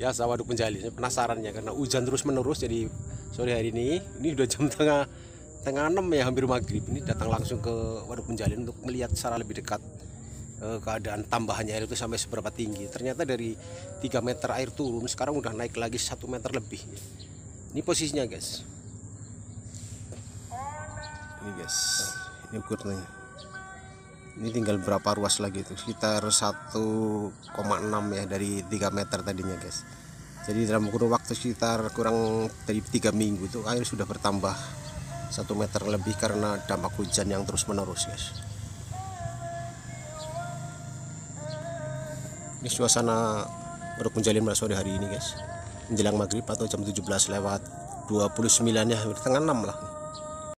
ya, Waduk Penjalin. Penasarannya karena hujan terus menerus, jadi sore hari ini udah jam tengah 6 ya, hampir maghrib. Ini datang langsung ke Waduk Penjalin untuk melihat secara lebih dekat keadaan tambahannya air itu sampai seberapa tinggi. Ternyata dari 3 meter air turun, sekarang udah naik lagi 1 meter lebih. Ini posisinya guys, ini guys, ini ukurnya. Ini tinggal berapa ruas lagi itu, sekitar 1,6 ya dari 3 meter tadinya guys. Jadi dalam kurun waktu sekitar kurang dari 3 minggu itu air sudah bertambah 1 meter lebih karena dampak hujan yang terus menerus guys. Ini suasana Waduk Penjalin pada sore hari ini guys, menjelang maghrib atau jam 17 lewat 29 ya, tengah 6 lah.